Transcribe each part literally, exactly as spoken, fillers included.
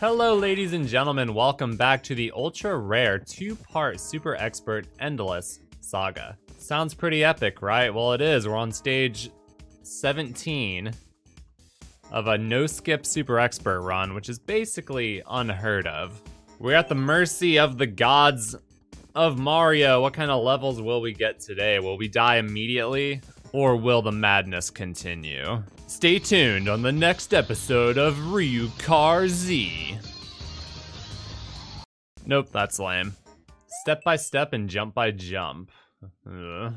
Hello ladies and gentlemen, welcome back to the ultra rare two-part super expert endless saga. Sounds pretty epic, right? Well, it is. We're on stage seventeen of a no skip super expert run, which is basically unheard of. We're at the mercy of the gods of Mario. What kind of levels will we get today? Will we die immediately, or will the madness continue? Stay tuned on the next episode of Ryukahr Z. Nope, that's lame. Step by step and jump by jump. Ugh.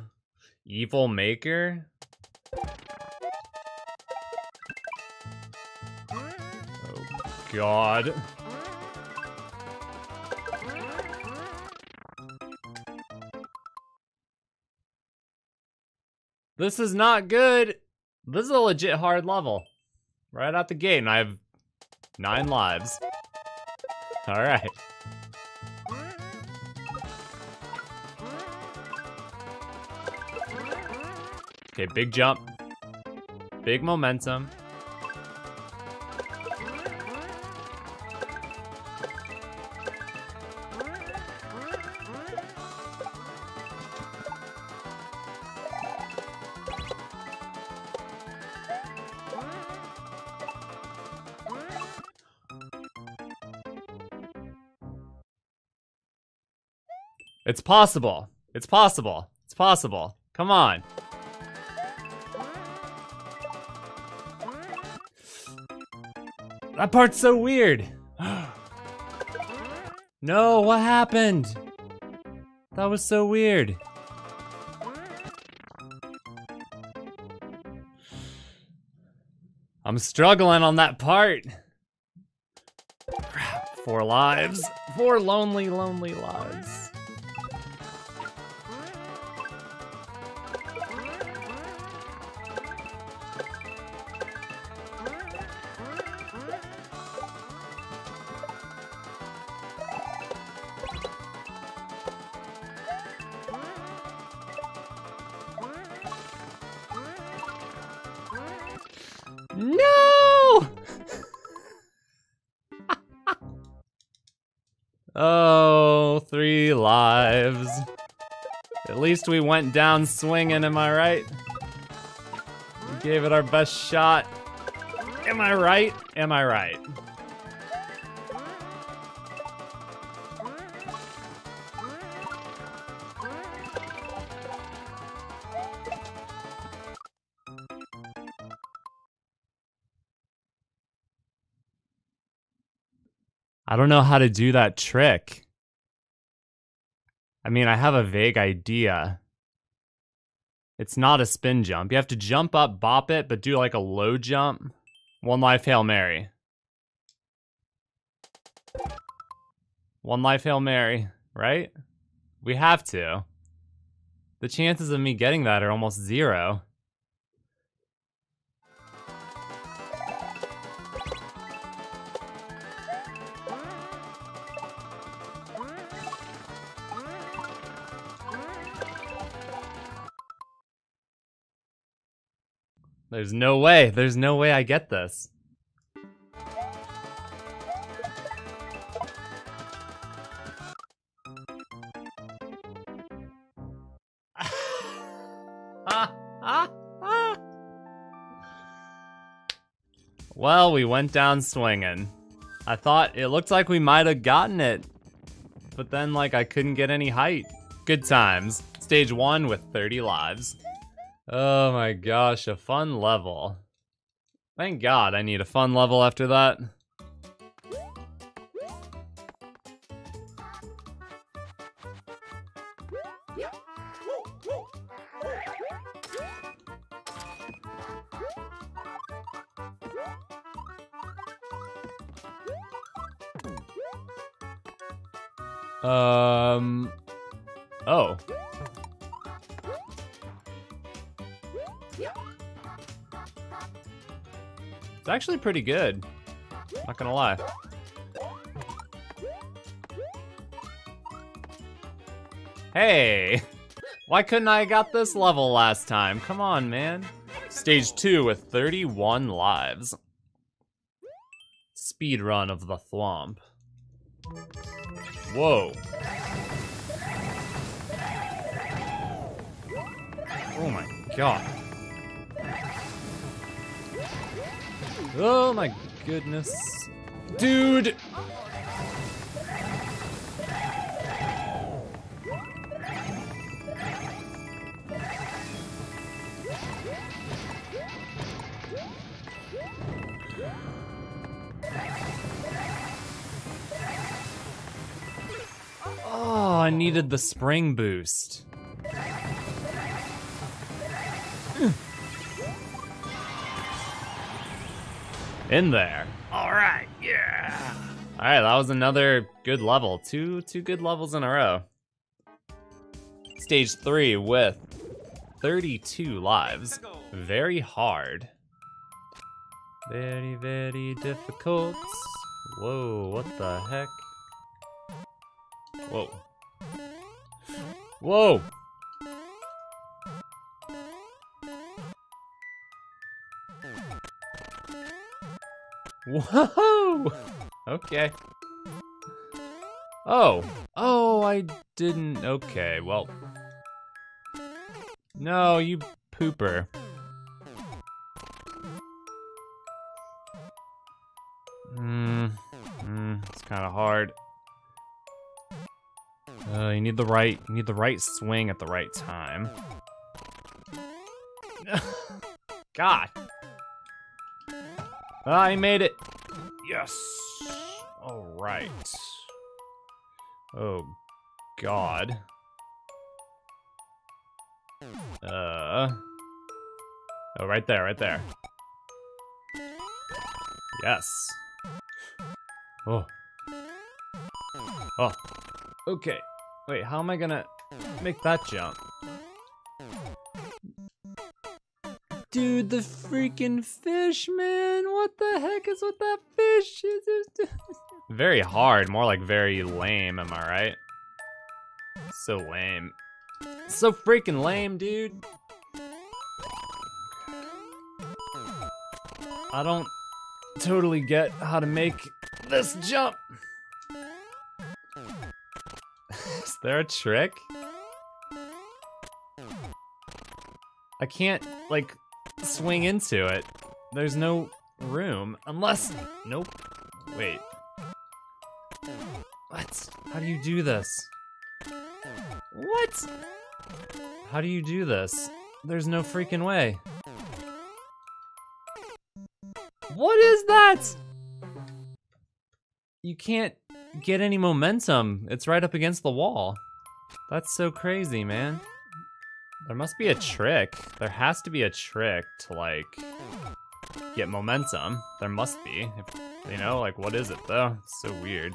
Evil Maker? Oh god. This is not good. This is a legit hard level. Right out the gate, and I have nine lives. All right. Okay, big jump. Big momentum. It's possible. It's possible. It's possible. Come on. That part's so weird. No, what happened? That was so weird. I'm struggling on that part. Crap, four lives. Four lonely, lonely lives. No! Oh, three lives. At least we went down swinging, am I right? We gave it our best shot. Am I right? Am I right? I don't know how to do that trick. I mean, I have a vague idea. It's not a spin jump. You have to jump up, bop it, but do like a low jump. One life Hail Mary. One life Hail Mary, right? We have to. The chances of me getting that are almost zero. There's no way. There's no way I get this. Well, we went down swinging. I thought it looked like we might have gotten it, but then like I couldn't get any height. Good times. Stage one with thirty lives. Oh my gosh, a fun level. Thank God I need a fun level after that. Um, oh. It's actually pretty good, not gonna lie. Hey, why couldn't I got this level last time? Come on, man. Stage two with thirty-one lives. speedrun of the Thwomp. Whoa. Oh my god. Oh my goodness. Dude! Oh, I needed the spring boost. In there. All right, yeah. All right, that was another good level. Two, two good levels in a row. Stage three with thirty-two lives. Very hard. Very, very difficult. Whoa, what the heck? Whoa. Whoa! Whoa! Okay. Oh. Oh, I didn't. Okay, well. No, you pooper. Hmm. Mm, it's kind of hard. Uh, you need the right, you need the right swing at the right time. God. I made it. Yes. All right. Oh, God. Uh. Oh, right there, right there. Yes. Oh. Oh. Okay. Wait, how am I gonna make that jump? Dude, the freaking fish, man! What the heck is with that fish? Very hard, more like very lame, am I right? So lame. So freaking lame, dude! I don't totally get how to make this jump! Is there a trick? I can't, like, swing into it. There's no room, unless, nope. Wait. What? How do you do this? What? How do you do this? There's no freaking way. What is that? You can't get any momentum. It's right up against the wall. That's so crazy, man. There must be a trick. There has to be a trick to, like, get momentum. There must be. If, you know, like, what is it, though? It's so weird.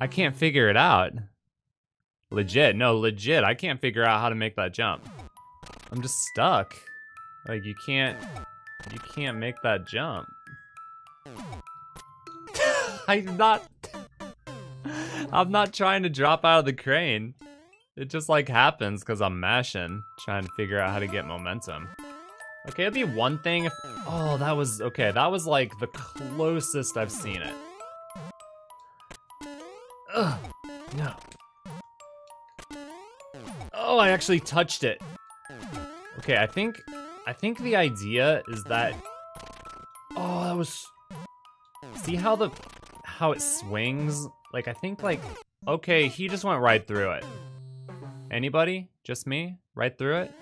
I can't figure it out. Legit. No, legit. I can't figure out how to make that jump. I'm just stuck. Like, you can't... You can't make that jump. I'm not... I'm not trying to drop out of the crane. It just like happens because I'm mashing, trying to figure out how to get momentum. Okay, it'd be one thing if... Oh, that was... Okay, that was like the closest I've seen it. Ugh, no. Oh, I actually touched it. Okay, I think... I think the idea is that... Oh, that was... See how the... How it swings? Like, I think, like... Okay, he just went right through it. Anybody? Just me? Right through it?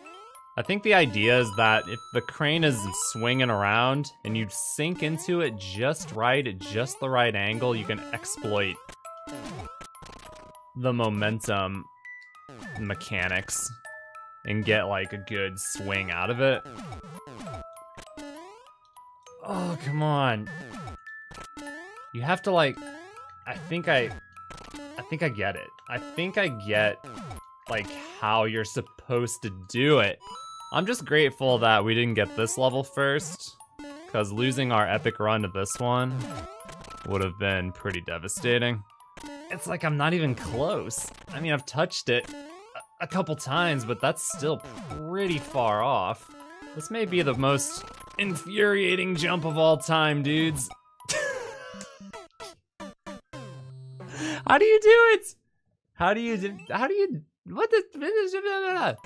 I think the idea is that if the crane is swinging around and you sink into it just right, at just the right angle, you can exploit the momentum mechanics and get, like, a good swing out of it. Oh, come on. You have to, like... I think I... I think I get it. I think I get, like, how you're supposed to do it. I'm just grateful that we didn't get this level first, because losing our epic run to this one would have been pretty devastating. It's like I'm not even close. I mean, I've touched it a couple times, but that's still pretty far off. This may be the most infuriating jump of all time, dudes. How do you do it? How do you do, how do you, what the?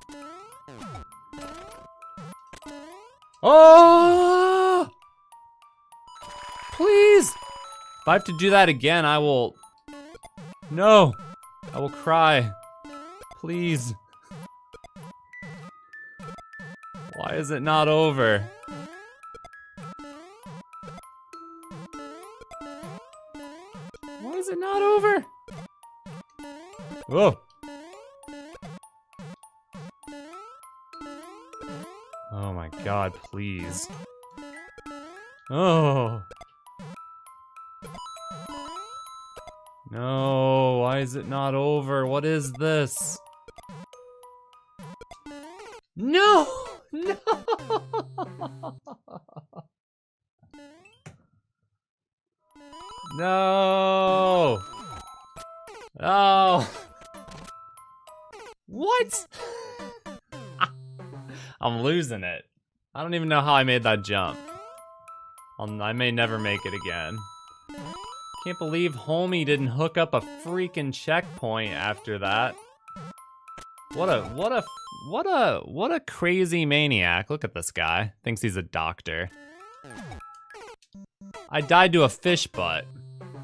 Oh! Please! If I have to do that again, I will, no, I will cry. Please. Why is it not over? Why is it not over? Whoa. Oh my God, please. Oh. No, why is it not over? What is this? No! No! No! Oh! What? I'm losing it. I don't even know how I made that jump. I'll, I may never make it again. Can't believe homie didn't hook up a freaking checkpoint after that. What a, what a, what a, what a crazy maniac. Look at this guy. Thinks he's a doctor. I died to a fish butt.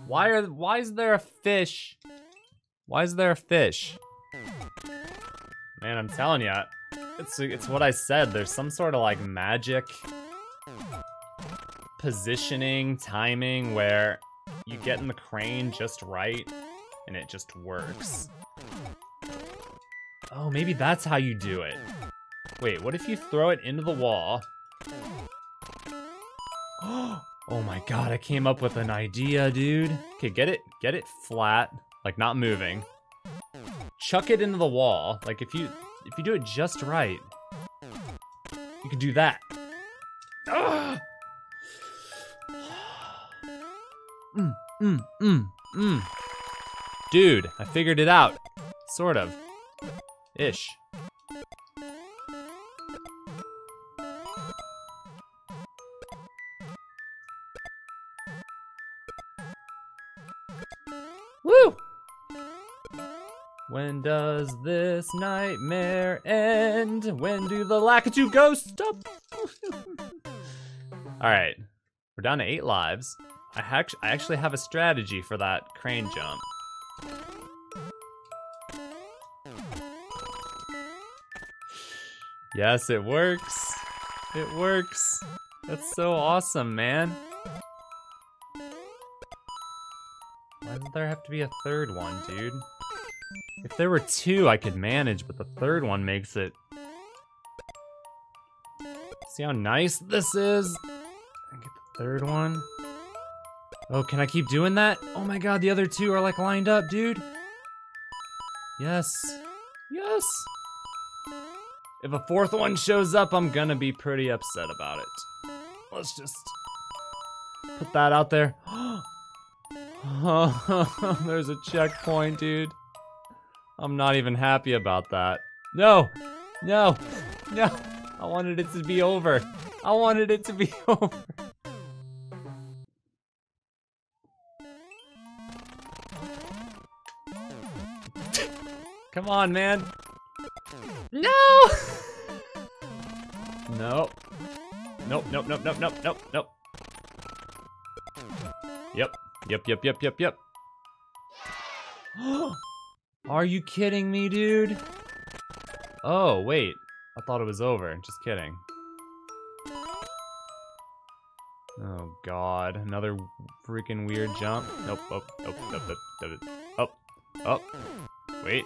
Why are, why is there a fish? Why is there a fish? Man, I'm telling you, it's, it's what I said. There's some sort of like magic positioning, timing where you get in the crane just right and it just works. Oh, maybe that's how you do it. Wait, what if you throw it into the wall? Oh my God, I came up with an idea, dude. Okay, get it, get it flat, like not moving. Chuck it into the wall. Like if you, if you do it just right, you can do that. Ugh! Mm, mm, mm, mm. Dude, I figured it out. Sort of. Ish. Woo! When does this nightmare end? When do the Lakitu ghosts stop? Alright, we're down to eight lives. I actually have a strategy for that crane jump. Yes, it works. It works. That's so awesome, man. Why did there have to be a third one, dude? If there were two, I could manage, but the third one makes it... See how nice this is? I get the third one. Oh, can I keep doing that? Oh my God, the other two are like lined up, dude. Yes. Yes. If a fourth one shows up, I'm gonna be pretty upset about it. Let's just put that out there. Oh, there's a checkpoint, dude. I'm not even happy about that. No, no, no. I wanted it to be over. I wanted it to be over. Come on, man. No! No. Nope, nope, nope, nope, nope, nope, nope. Yep, yep, yep, yep, yep, yep. Are you kidding me, dude? Oh, wait. I thought it was over. Just kidding. Oh, God. Another freaking weird jump. Nope, nope, nope, nope, nope, nope, nope. Oh, oh. Wait.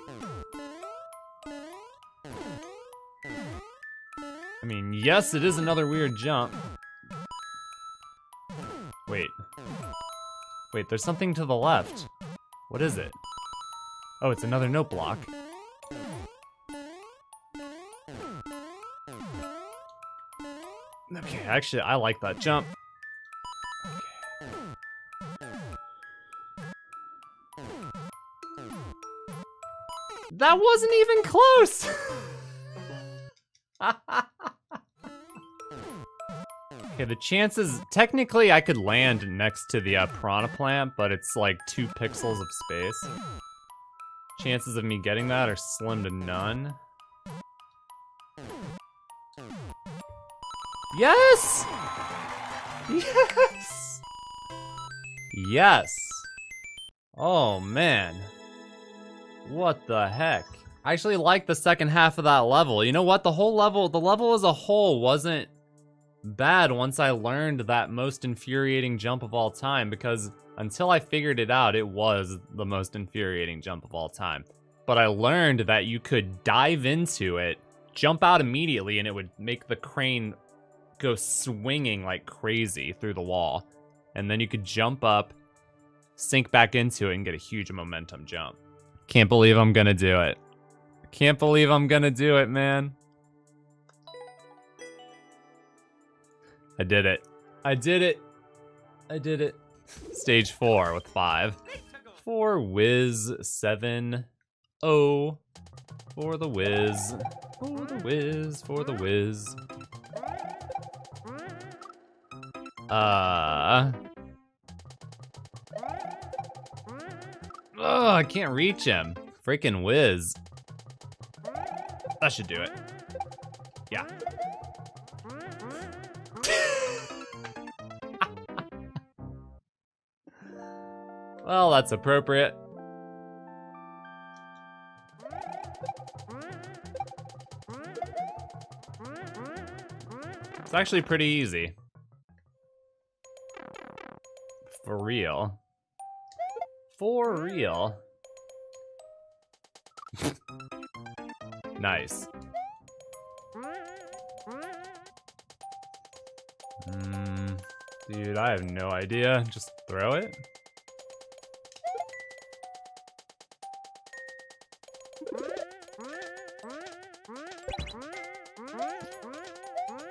I mean, yes, it is another weird jump. Wait. Wait, there's something to the left. What is it? Oh, it's another note block. Okay, actually, I like that jump. That wasn't even close! Okay, the chances, technically I could land next to the uh, piranha plant, but it's like two pixels of space. Chances of me getting that are slim to none. Yes! Yes! Yes! Oh man. What the heck? I actually liked the second half of that level. You know what, the whole level, the level as a whole wasn't bad once I learned that most infuriating jump of all time, because until I figured it out, it was the most infuriating jump of all time. But I learned that you could dive into it, jump out immediately, and it would make the crane go swinging like crazy through the wall. And then you could jump up, sink back into it, and get a huge momentum jump. Can't believe I'm gonna do it. Can't believe I'm gonna do it, man. I did it. I did it. I did it. Stage four with five. Four whiz, seven, oh. For the whiz, for the whiz, for the whiz. Uh. Oh, I can't reach him. Freaking whiz. That should do it. Yeah. Well, that's appropriate. It's actually pretty easy. For real. For real. Nice. Mm, dude, I have no idea. Just throw it?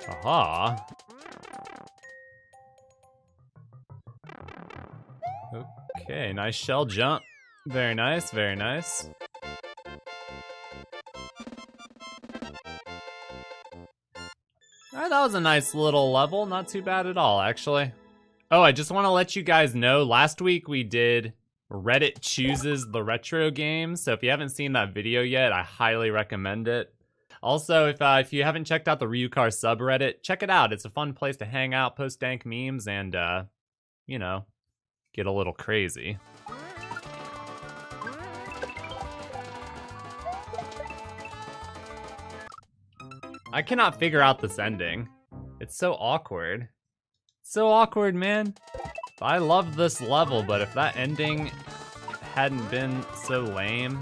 Aha. Okay, nice shell jump. Very nice, very nice. Alright, that was a nice little level. Not too bad at all, actually. Oh, I just want to let you guys know, last week we did Reddit Chooses the Retro Game, so if you haven't seen that video yet, I highly recommend it. Also, if uh, if you haven't checked out the Ryukahr subreddit, check it out. It's a fun place to hang out, post dank memes, and, uh, you know, get a little crazy. I cannot figure out this ending. It's so awkward. It's so awkward, man. I love this level, but if that ending hadn't been so lame,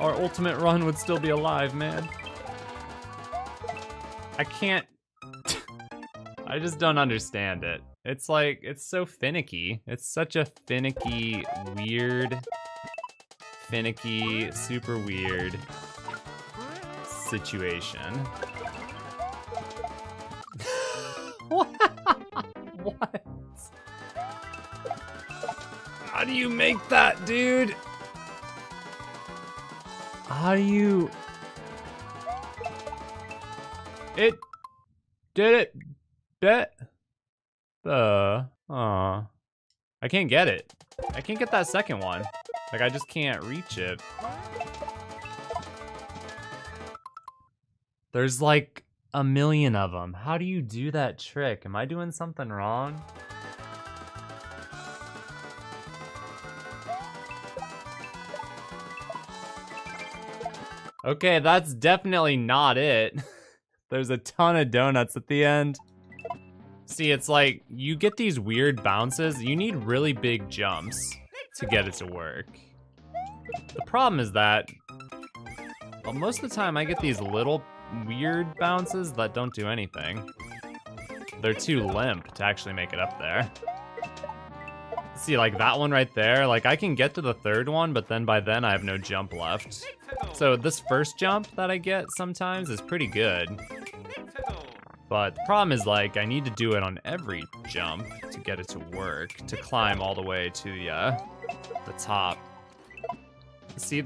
our ultimate run would still be alive, man. I can't... I just don't understand it. It's like, it's so finicky. It's such a finicky, weird, finicky, super weird situation. What? What? How do you make that, dude? How do you... It... Did it... Bet... Uh... Aw... I can't get it. I can't get that second one. Like, I just can't reach it. There's like a million of them. How do you do that trick? Am I doing something wrong? Okay, that's definitely not it. There's a ton of donuts at the end. See, it's like, you get these weird bounces. You need really big jumps to get it to work. The problem is that, well, most of the time I get these little weird bounces that don't do anything. They're too limp to actually make it up there. See, like that one right there, like I can get to the third one, but then by then I have no jump left. So this first jump that I get sometimes is pretty good. But the problem is, like, I need to do it on every jump to get it to work, to climb all the way to the, uh, the top. See?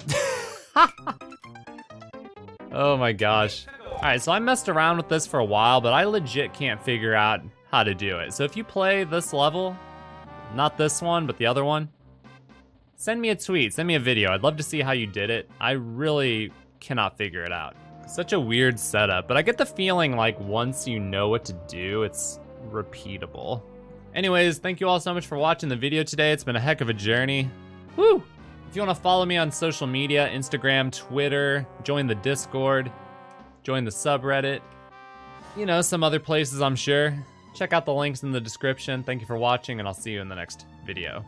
Oh my gosh. Alright, so I messed around with this for a while, but I legit can't figure out how to do it. So if you play this level, not this one, but the other one, send me a tweet, send me a video. I'd love to see how you did it. I really cannot figure it out. Such a weird setup, but I get the feeling like once you know what to do, it's repeatable. Anyways, thank you all so much for watching the video today. It's been a heck of a journey. Woo! If you want to follow me on social media, Instagram, Twitter, join the Discord, join the subreddit, you know, some other places I'm sure. Check out the links in the description. Thank you for watching, and I'll see you in the next video.